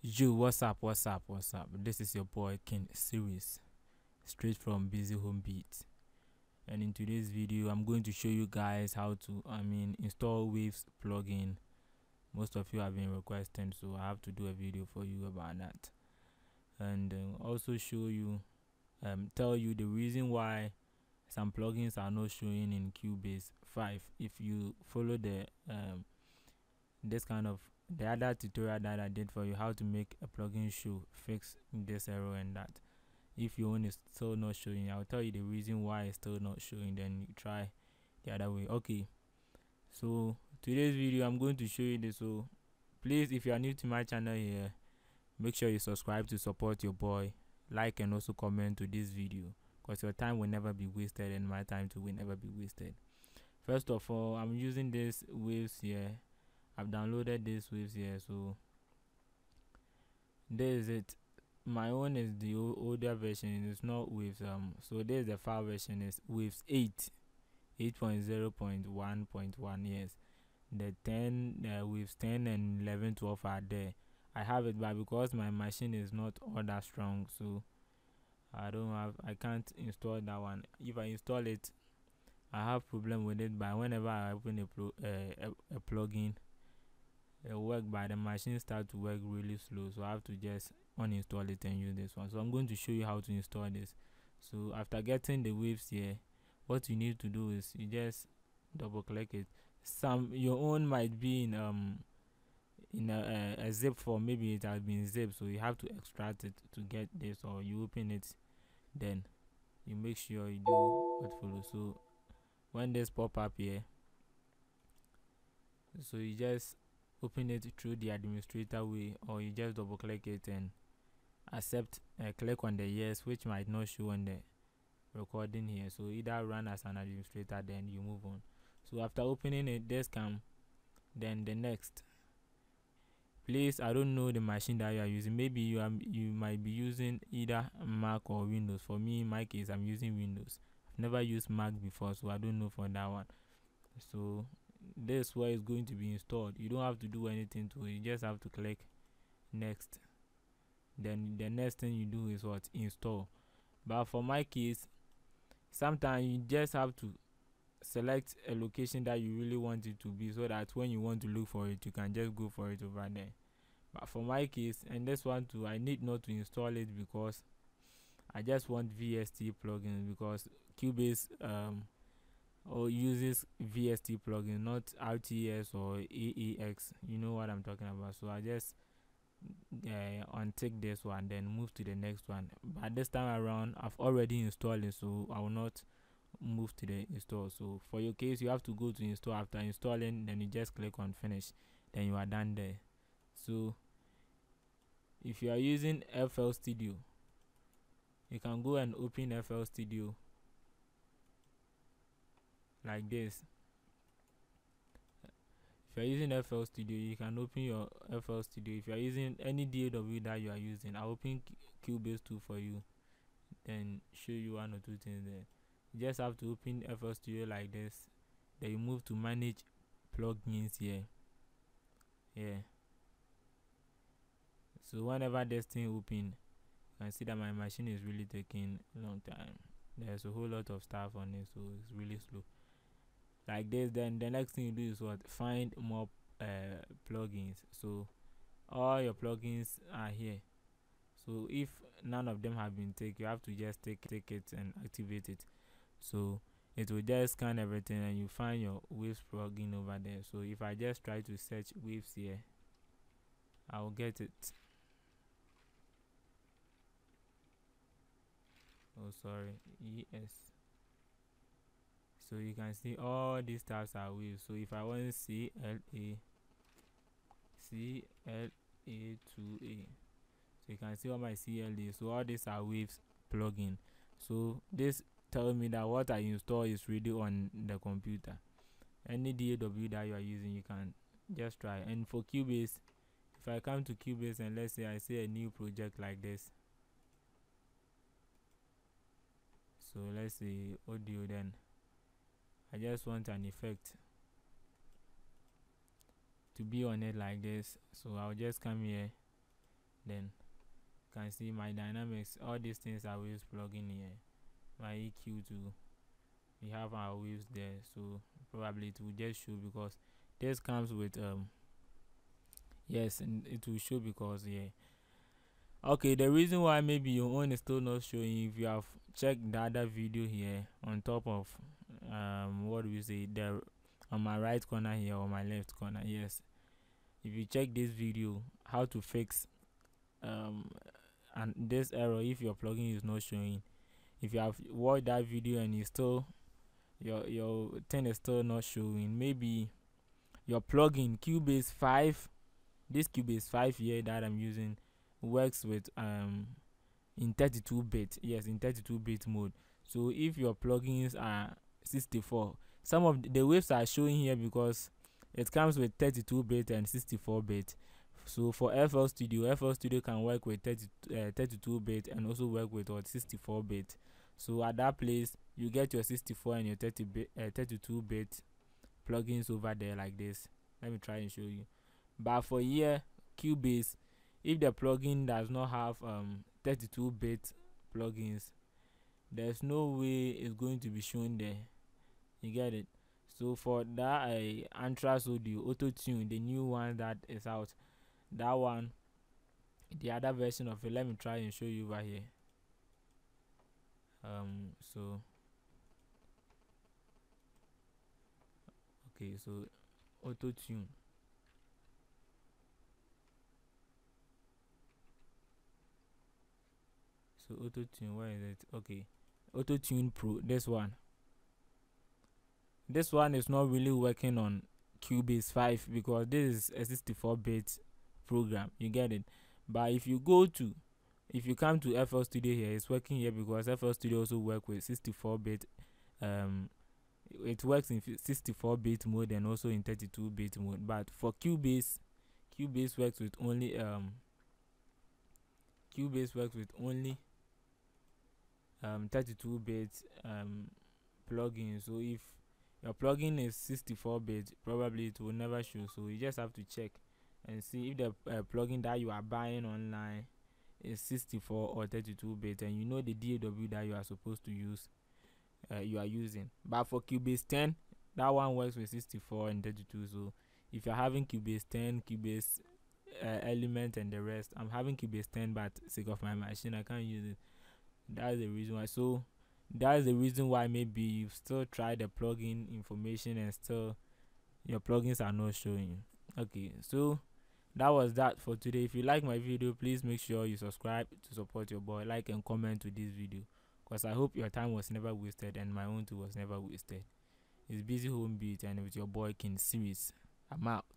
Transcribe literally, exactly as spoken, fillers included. Yo, what's up, what's up, what's up? This is your boy King Series, straight from Busy Home Beats, and in today's video I'm going to show you guys how to I mean install Waves plugin. Most of you have been requesting, so I have to do a video for you about that, and uh, also show you um tell you the reason why some plugins are not showing in Cubase five. If you follow the um this kind of the other tutorial that I did for you, how to make a plugin show, fix this error and that. If your own is still not showing, I'll tell you the reason why it's still not showing, then you try the other way. Okay, so today's video I'm going to show you this. So please, if you are new to my channel here, make sure you subscribe to support your boy, like and also comment to this video, because your time will never be wasted and my time too will never be wasted. First of all, I'm using this Waves here. I've downloaded this Waves here, so there is it. My own is the older version, it's not Waves. Um, so there's the file version is Waves eight, eight point zero point one point one. Yes, the ten, uh, Waves ten and eleven, twelve are there. I have it, but because my machine is not all that strong, so I don't have, I can't install that one. If I install it, I have problem with it. But whenever I open a pro, uh, a, a plugin, it work, but the machine start to work really slow, so I have to just uninstall it and use this one. So I'm going to show you how to install this. So after getting the Waves here, what you need to do is you just double click it. Some your own might be in um in a, a, a zip form, maybe it has been zipped, so you have to extract it to get this, or you open it, then you make sure you do what follows. So when this pop up here, so you just open it through the administrator way, or you just double click it and accept, uh, click on the yes, which might not show on the recording here. So either run as an administrator, then you move on. So after opening it, this come, then the next. Please, I don't know the machine that you are using. Maybe you are, you might be using either Mac or Windows. For me, in my case, I'm using Windows. I've never used Mac before, so I don't know for that one. So this where it's going to be installed, you don't have to do anything to it, you just have to click next. Then the next thing you do is what, install. But for my case, sometimes you just have to select a location that you really want it to be, so that when you want to look for it, you can just go for it over there. But for my case, and this one too, I need not to install it because I just want V S T plugins, because Cubase um or uses V S T plugin, not R T S or A A X. You know what I'm talking about. So I just uh, untick this one, then move to the next one. But this time around, I've already installed it, so I will not move to the install. So for your case, you have to go to install. After installing, then you just click on finish, then you are done there. So if you are using F L Studio, you can go and open F L Studio like this. If you're using F L Studio, you can open your F L Studio. If you're using any D A W that you are using, I'll open Cubase two for you, then show you one or two things there. You just have to open F L Studio like this, then you move to manage plugins here. Yeah, so whenever this thing open, you can see that my machine is really taking a long time. There's a whole lot of stuff on it, so it's really slow like this. Then the next thing you do is what, find more uh, plugins. So all your plugins are here, so if none of them have been taken, you have to just take take it and activate it. So it will just scan everything and you find your Waves plugin over there. So if I just try to search Waves here, I will get it. Oh, sorry, yes. So you can see all these tabs are Waves. So if I want C L A two A, so you can see all my C L A. So all these are Waves plugin. So this tells me that what I install is really on the computer. Any D A W that you are using, you can just try. And for Cubase, if I come to Cubase and let's say I say a new project like this. So let's see audio, then I just want an effect to be on it like this. So I'll just come here Then you can see my dynamics, all these things are waves plugging here. My E Q too, we have our waves there, so probably it will just show because this comes with um yes, and it will show because yeah. Okay, the reason why maybe your own is still not showing, if you have checked the other video here on top of um what do we say, the on my right corner here or my left corner, yes, if you check this video how to fix um and this error if your plugin is not showing, if you have watched that video and you still your your thing is still not showing, maybe your plugin Cubase five, this Cubase five here that I'm using works with um in thirty-two bit, yes, in thirty-two bit mode. So if your plugins are sixty-four, some of the, the waves are showing here because it comes with thirty-two bit and sixty-four bit. So for F L Studio, F L Studio can work with thirty, uh, thirty-two bit and also work with what, sixty-four bit. So at that place, you get your sixty-four and your thirty-two bit plugins over there like this. Let me try and show you. But for here, Cubase, if the plugin does not have um, thirty-two bit plugins, there's no way it's going to be shown there. You get it? So for that, uh, Antra's Audio, Auto-Tune, the new one that is out, that one, the other version of it, let me try and show you over here. Um so okay, so Auto-Tune, so Auto-Tune, where is it? Okay, Auto-Tune Pro, this one, this one is not really working on Cubase five because this is a sixty-four bit program, you get it? But if you go to, if you come to F L Studio here, it's working here because F L Studio also work with sixty-four bit, um it works in sixty-four bit mode and also in thirty-two bit mode. But for Cubase, Cubase works with only um Cubase works with only um thirty-two bit um plugin. So if your plugin is sixty-four bit, probably it will never show. So you just have to check and see if the uh, plugin that you are buying online is sixty-four or thirty-two bit, and you know the D A W that you are supposed to use, uh, you are using. But for Cubase ten, that one works with sixty-four and thirty-two. So if you're having Cubase ten, Cubase uh, Element and the rest, I'm having Cubase ten, but sake of my machine I can't use it. That's the reason why. So that's the reason why maybe you've still tried the plugin information and still your plugins are not showing. Okay, so that was that for today. If you like my video, please make sure you subscribe to support your boy, like and comment to this video, because I hope your time was never wasted and my own too was never wasted. It's Busy Home Beat and with your boy King Series. I'm out.